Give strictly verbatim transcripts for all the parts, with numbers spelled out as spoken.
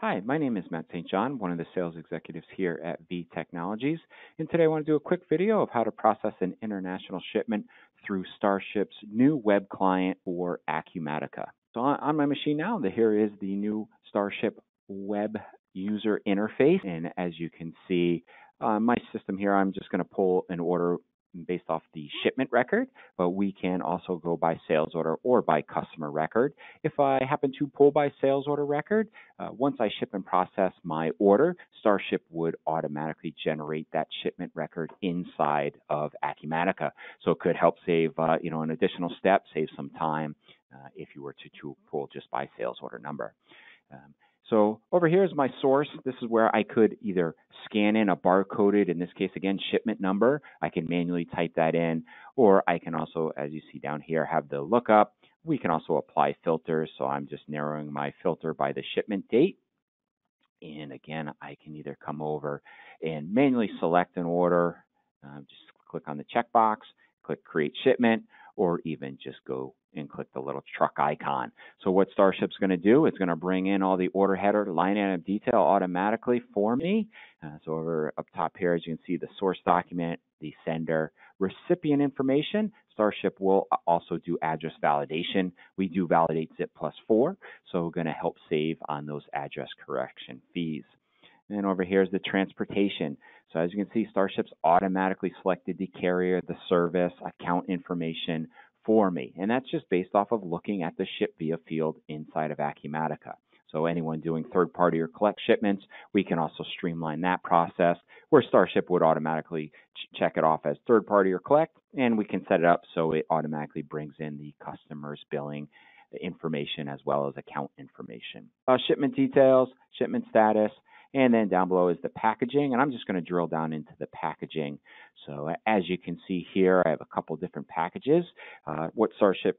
Hi, my name is Matt Saint John, one of the sales executives here at V Technologies, and today I want to do a quick video of how to process an international shipment through Starship's new web client for Acumatica. So on my machine now, here is the new Starship web user interface, and as you can see, uh, my system here, I'm just going to pull an order based off the shipment record, but we can also go by sales order or by customer record. If I happen to pull by sales order record, uh, once I ship and process my order, Starship would automatically generate that shipment record inside of Acumatica. So it could help save uh, you know, an additional step, save some time uh, if you were to, to pull just by sales order number. Um, So over here is my source. This is where I could either scan in a barcoded, in this case, again, shipment number. I can manually type that in, or I can also, as you see down here, have the lookup. We can also apply filters. So I'm just narrowing my filter by the shipment date. And again, I can either come over and manually select an order, um, just click on the checkbox, click create shipment, or even just go and click the little truck icon. So what Starship's going to do, it's going to bring in all the order header, line item detail automatically for me. Uh, so over up top here, as you can see, the source document, the sender, recipient information. Starship will also do address validation. We do validate zip plus four, so we're going to help save on those address correction fees. And then over here is the transportation. So as you can see, Starship's automatically selected the carrier, the service, account information for me. And that's just based off of looking at the ship via field inside of Acumatica. So anyone doing third-party or collect shipments, we can also streamline that process where Starship would automatically ch check it off as third-party or collect, and we can set it up so it automatically brings in the customer's billing information as well as account information. Uh, shipment details, shipment status, and then down below is the packaging, and I'm just going to drill down into the packaging. So as you can see here, I have a couple different packages. Uh, what Starship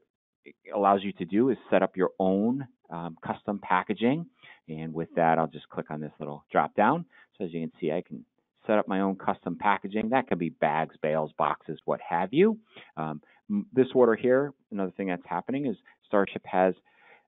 allows you to do is set up your own um, custom packaging, and with that, I'll just click on this little drop down. So as you can see, I can set up my own custom packaging. That could be bags, bales, boxes, what have you. Um, this order here, another thing that's happening is Starship has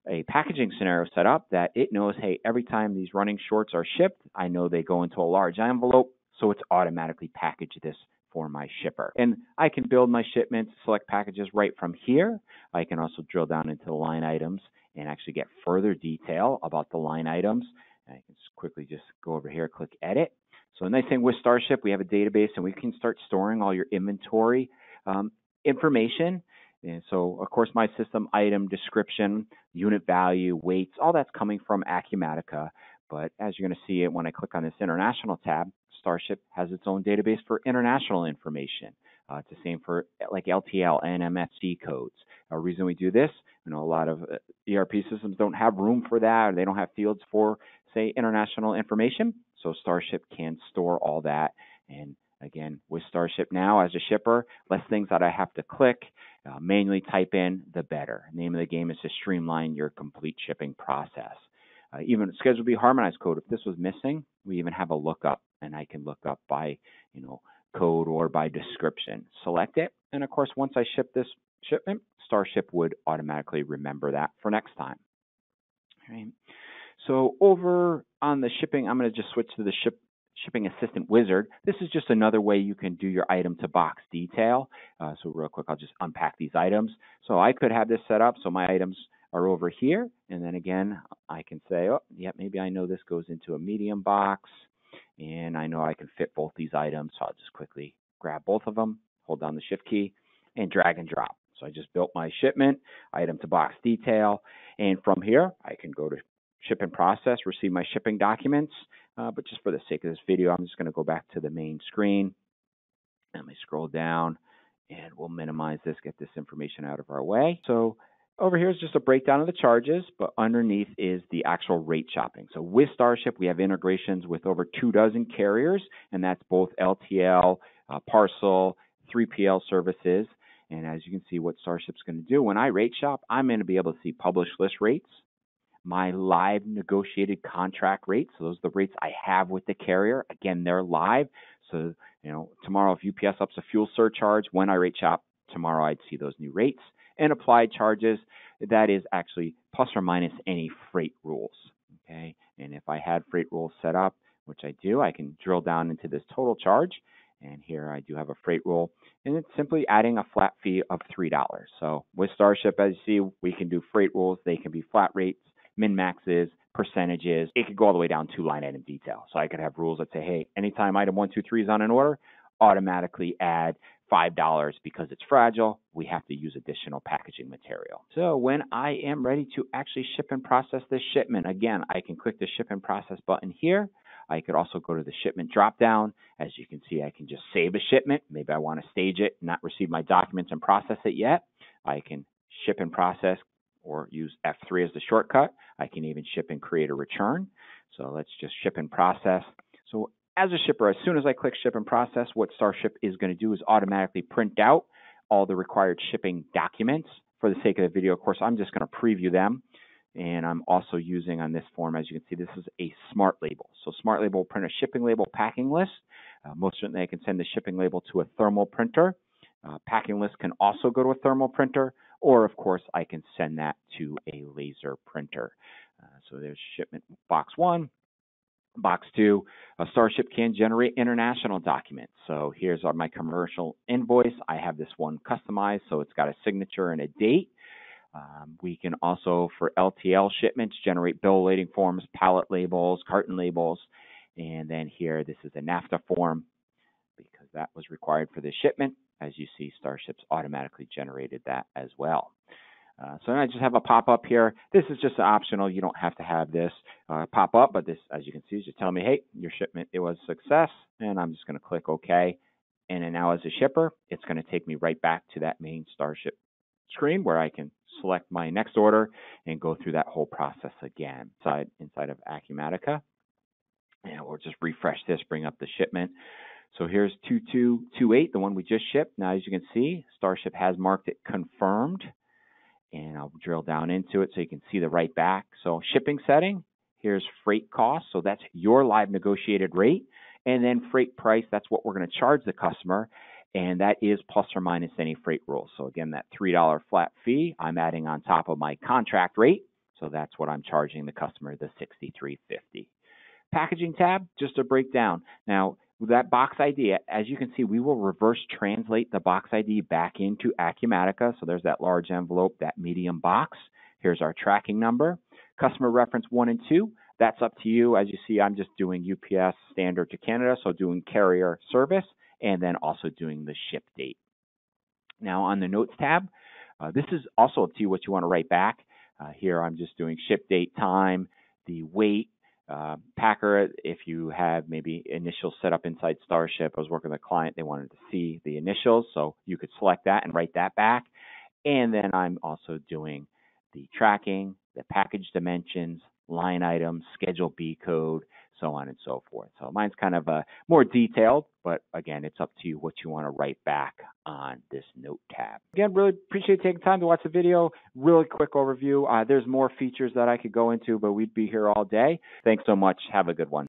a packaging scenario set up that it knows, hey, every time these running shorts are shipped, I know they go into a large envelope, so it's automatically packaged this for my shipper. And I can build my shipments, select packages right from here. I can also drill down into the line items and actually get further detail about the line items. And I can just quickly just go over here, click edit. So the nice thing with Starship, we have a database and we can start storing all your inventory um, information. And so, of course, my system, item, description, unit value, weights, all that's coming from Acumatica. But as you're going to see it when I click on this international tab, Starship has its own database for international information. Uh, it's the same for like L T L and M S D codes. The reason we do this, you know, a lot of E R P systems don't have room for that, or they don't have fields for, say, international information. So Starship can store all that. And again, with Starship now as a shipper, less things that I have to click, uh, manually type in, the better. Name of the game is to streamline your complete shipping process. Uh, even Schedule B harmonized code, if this was missing, we even have a lookup, and I can look up by, you know, code or by description. Select it, and of course, once I ship this shipment, Starship would automatically remember that for next time. All right. So over on the shipping, I'm going to just switch to the ship. Shipping Assistant Wizard. This is just another way you can do your item to box detail. Uh, so real quick, I'll just unpack these items. So I could have this set up so my items are over here. And then again, I can say, oh, yeah, maybe I know this goes into a medium box. And I know I can fit both these items. So I'll just quickly grab both of them, hold down the shift key, and drag and drop. So I just built my shipment, item to box detail. And from here, I can go to ship and process, receive my shipping documents. Uh, but just for the sake of this video, I'm just going to go back to the main screen. Let me scroll down, and we'll minimize this, get this information out of our way. So over here is just a breakdown of the charges, but underneath is the actual rate shopping. So with Starship, we have integrations with over two dozen carriers, and that's both L T L, uh, parcel, three P L services. And as you can see, what Starship's going to do, when I rate shop, I'm going to be able to see published list rates, my live negotiated contract rates. So those are the rates I have with the carrier. Again, they're live. So, you know, tomorrow if U P S ups a fuel surcharge, when I rate shop tomorrow, I'd see those new rates. And applied charges, that is actually plus or minus any freight rules. okay? And if I had freight rules set up, which I do, I can drill down into this total charge. And here I do have a freight rule, and it's simply adding a flat fee of three dollars. So with Starship, as you see, we can do freight rules. They can be flat rates, min maxes, percentages. It could go all the way down to line item detail. So I could have rules that say, hey, anytime item one, two, three is on an order, automatically add five dollars because it's fragile. We have to use additional packaging material. So when I am ready to actually ship and process this shipment, again, I can click the ship and process button here. I could also go to the shipment dropdown. As you can see, I can just save a shipment. Maybe I want to stage it, not receive my documents and process it yet. I can ship and process or use F three as the shortcut. I can even ship and create a return. So let's just ship and process. So as a shipper, as soon as I click ship and process, what Starship is going to do is automatically print out all the required shipping documents. For the sake of the video, of course, I'm just going to preview them. And I'm also using on this form, as you can see, this is a smart label. So smart label will print a shipping label packing list. Uh, most certainly I can send the shipping label to a thermal printer. Uh, packing list can also go to a thermal printer, or of course I can send that to a laser printer. Uh, so there's shipment box one, box two. Uh, Starship can generate international documents. So here's our, my commercial invoice. I have this one customized, so it's got a signature and a date. Um, we can also, for L T L shipments, generate bill of lading forms, pallet labels, carton labels. And then here, this is a NAFTA form because that was required for the shipment. As you see, Starship's automatically generated that as well. Uh, so I just have a pop-up here. This is just optional. You don't have to have this uh, pop-up, but this, as you can see, is just telling me, hey, your shipment, it was a success. And I'm just going to click OK. And then now as a shipper, it's going to take me right back to that main Starship screen where I can select my next order and go through that whole process again inside, inside of Acumatica. And we'll just refresh this, bring up the shipment. So here's two two two eight, the one we just shipped. Now, as you can see, Starship has marked it confirmed. And I'll drill down into it so you can see the right back. So shipping setting, here's freight cost. So that's your live negotiated rate. And then freight price, that's what we're going to charge the customer. And that is plus or minus any freight rule. So again, that three dollar flat fee, I'm adding on top of my contract rate. So that's what I'm charging the customer, the sixty-three fifty. Packaging tab, just a breakdown. Now, with that box I D, as you can see, we will reverse translate the box I D back into Acumatica. So there's that large envelope, that medium box. Here's our tracking number. Customer reference one and two, that's up to you. As you see, I'm just doing U P S standard to Canada, so doing carrier service, and then also doing the ship date. Now on the notes tab, uh, this is also up to you what you want to write back. Uh, here I'm just doing ship date, time, the weight, uh, packer. If you have maybe initials set up inside Starship, I was working with a client, they wanted to see the initials, so you could select that and write that back. And then I'm also doing the tracking, the package dimensions, line items, Schedule B code, so on and so forth. So mine's kind of a more detailed, but again, it's up to you what you want to write back on this note tab. Again, really appreciate taking time to watch the video. Really quick overview. Uh, there's more features that I could go into, but we'd be here all day. Thanks so much. Have a good one.